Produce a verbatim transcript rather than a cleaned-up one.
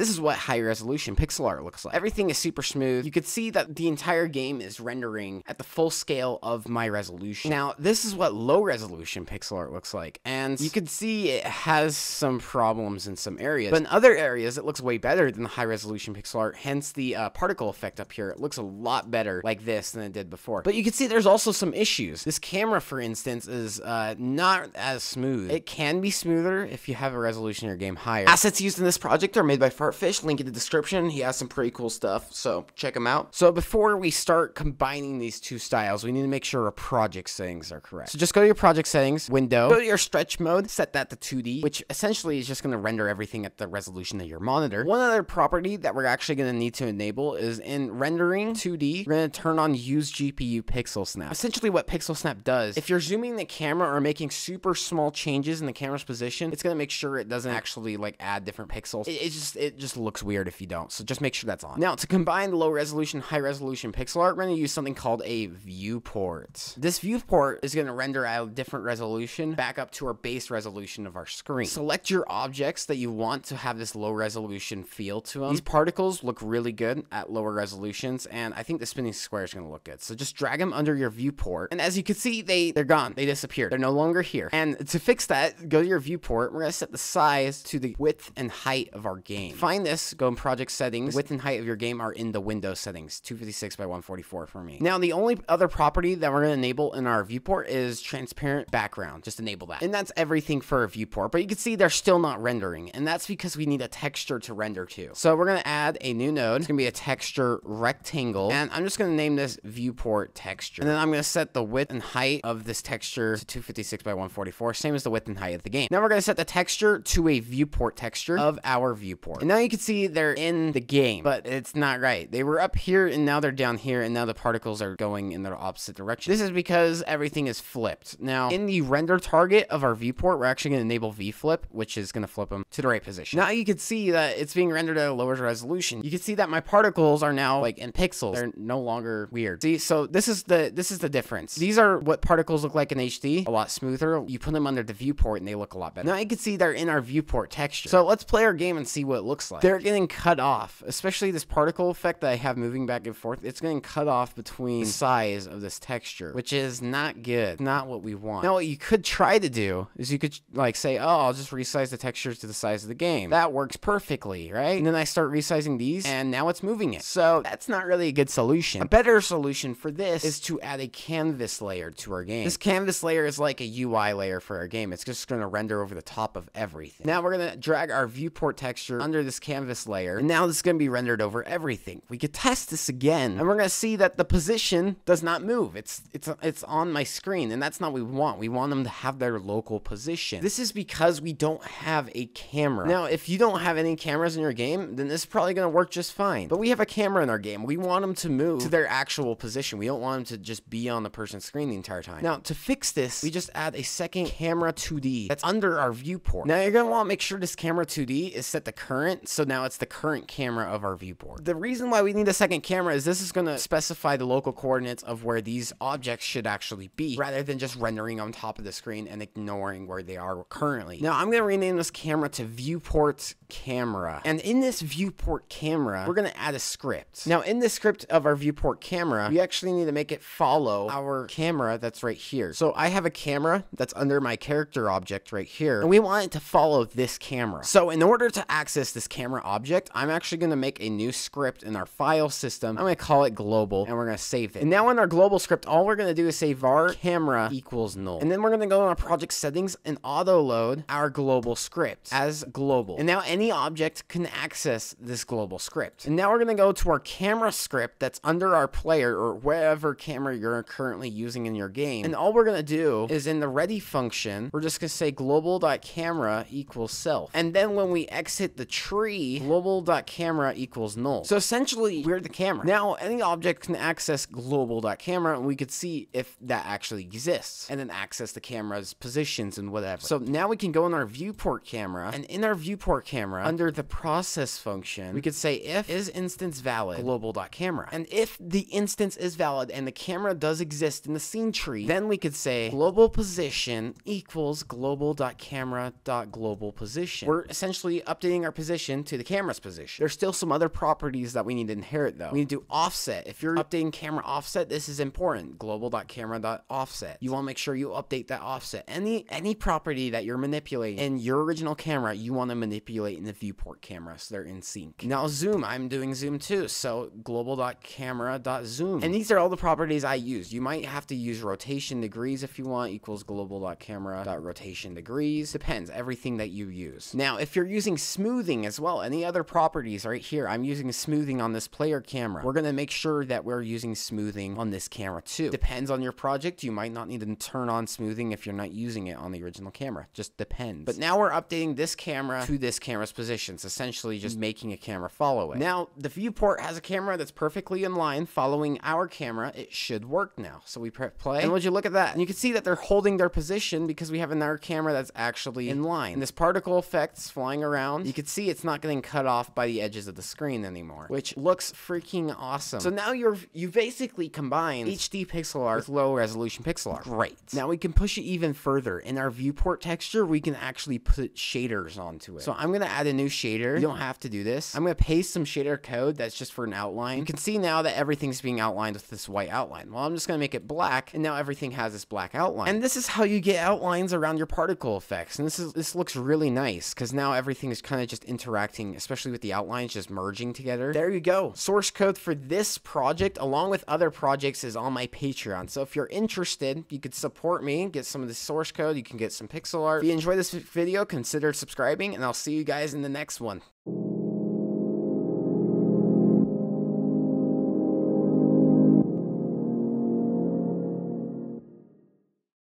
This is what high resolution pixel art looks like. Everything is super smooth. You could see that the entire game is rendering at the full scale of my resolution. Now, this is what low resolution pixel art looks like, and you can see it has some problems in some areas, but in other areas it looks way better than the high resolution pixel art, hence the uh, particle effect up here. It looks a lot better like this than it did before, but you can see there's also some issues. This camera, for instance, is uh, not as smooth. It can be smoother if you have a resolution in your game higher. Assets used in this project are made by Fartfish, link in the description. He has some pretty cool stuff, so check him out. So before we start combining these two styles, we need to make sure our project settings are correct. So just go to your project settings, window, go to your stretch mode, set that to two D, which essentially is just going to render everything at the resolution of your monitor. One other property that we're actually going to need to enable is in rendering two D, we're going to turn on use G P U pixel snap. Essentially what pixel snap does, if you're zooming the camera or making super small changes in the camera's position, it's going to make sure it doesn't actually like add different pixels. It, it just it just looks weird if you don't. So just make sure that's on. Now to combine low resolution, high resolution pixel art, we're going to use something called a viewport. This viewport is going to render at a different resolution back up to our base resolution of our screen. Select your objects that you want to have this low resolution feel to them. These particles look really good at lower resolutions, and I think the spinning square is going to look good. So just drag them under your viewport, and as you can see, they they're gone. They disappeared. They're no longer here. And to fix that, go to your viewport. We're going to set the size to the width and height of our game. Find this, go in project settings. Width and height of your game are in the window settings, two fifty-six by one forty-four for me. Now the only other property that we're going to enable in our viewport is transparent background. Just enable that. And that's everything for a viewport, but you can see they're still not rendering, and that's because we need a texture to render to. So we're going to add a new node. It's going to be a texture rectangle, and I'm just going to name this viewport texture. And then I'm going to set the width and height of this texture to two fifty-six by one forty-four, same as the width and height of the game. Now we're going to set the texture to a viewport texture of our viewport. And now you can see they're in the game, but it's not right. They were up here and now they're down here, and now the particles are going in their opposite direction. This is because everything is flipped. Now in the render target of our viewport, we're actually going to enable V flip, which is going to flip them to the right position. Now you can see that it's being rendered at a lower resolution. You can see that my particles are now like in pixels. They're no longer weird. See, so this is the this is the difference. These are what particles look like in H D, a lot smoother. You put them under the viewport and they look a lot better. Now you can see they're in our viewport texture. So let's play our game and see what it looks like. They're getting cut off, especially this particle effect that I have moving back and forth. It's getting cut off between the size of this texture, which is not good, not what we want. Now what you could try to do is you could like say, oh, I'll just resize the textures to the size of the game. That works perfectly, right? And then I start resizing these and now it's moving it. So that's not really a good solution. A better solution for this is to add a canvas layer to our game. This canvas layer is like a U I layer for our game. It's just going to render over the top of everything. Now we're going to drag our viewport texture under this canvas layer, and now this is going to be rendered over everything. We could test this again, and we're going to see that the position does not move. It's it's it's on my screen, and that's not what we want. We want them to have their local position. This is because we don't have a camera. Now, if you don't have any cameras in your game, then this is probably going to work just fine. But we have a camera in our game. We want them to move to their actual position. We don't want them to just be on the person's screen the entire time. Now, to fix this, we just add a second camera two D that's under our viewport. Now, you're going to want to make sure this camera two D is set to current, so now it's the current camera of our viewport. The reason why we need a second camera is this is going to specify the local coordinates of where these objects should actually be, rather than just rendering on top of the screen and ignoring where they are currently. Now, I'm going to rename this camera to viewport camera, and in this viewport camera, we're going to add a script. Now, in the script of our viewport camera, we actually need to make it follow our camera that's right here. So I have a camera that's under my character object right here, and we want it to follow this camera. So in order to access this camera object, I'm actually going to make a new script in our file system. I'm going to call it global, and we're going to save it. And now in our global script, all we're going to do is say var camera equals null, and then we're going to go in our project settings and auto load our global script as global. And now any object can access this global script. And now we're going to go to our camera script that's under our player, or wherever camera you're currently using in your game. And all we're going to do is in the ready function, we're just going to say global.camera equals self. And then when we exit the tree, global.camera equals null. So essentially we're the camera. Now any object can access global.camera, and we could see if that actually exists, and then access the camera's positions and whatever. So now we can go in our viewport camera, and in our viewport camera, under the process function, we could say if is instance valid, global.camera. And if the instance is valid and the camera does exist in the scene tree, then we could say global position equals global.camera.global position. We're essentially updating our position position to the camera's position. There's still some other properties that we need to inherit though. We need to offset. If you're updating camera offset, this is important. global dot camera dot offset. You want to make sure you update that offset. Any, any property that you're manipulating in your original camera, you want to manipulate in the viewport camera so they're in sync. Now zoom, I'm doing zoom too. So global dot camera dot zoom. And these are all the properties I use. You might have to use rotation degrees if you want, equals global dot camera dot rotation degrees. Depends, everything that you use. Now, if you're using smoothing as well, any other properties right here, I'm using smoothing on this player camera. We're gonna make sure that we're using smoothing on this camera too. Depends on your project. You might not need to turn on smoothing if you're not using it on the original camera. Just depends. But now we're updating this camera to this camera's positions, essentially just making a camera follow it. Now, the viewport has a camera that's perfectly in line following our camera. It should work now. So we press play, and would you look at that? And you can see that they're holding their position because we have another camera that's actually in line. And this particle effect's flying around. You can see it's not getting cut off by the edges of the screen anymore, which looks freaking awesome. So now you're you basically combine H D pixel art with low resolution pixel art. Great. Now we can push it even further. In our viewport texture, we can actually put shaders onto it. So I'm gonna add a new shader. You don't have to do this. I'm gonna paste some shader code that's just for an outline. You can see now that everything's being outlined with this white outline. Well, I'm just gonna make it black, and now everything has this black outline. And this is how you get outlines around your particle effects. And this is this looks really nice because now everything is kind of just interacting, especially with the outlines just merging together. There you go. Source code for this project, along with other projects, is on my Patreon. So if you're interested, you could support me, get some of the source code. You can get some pixel art. If you enjoy this video, consider subscribing, and I'll see you guys in the next one.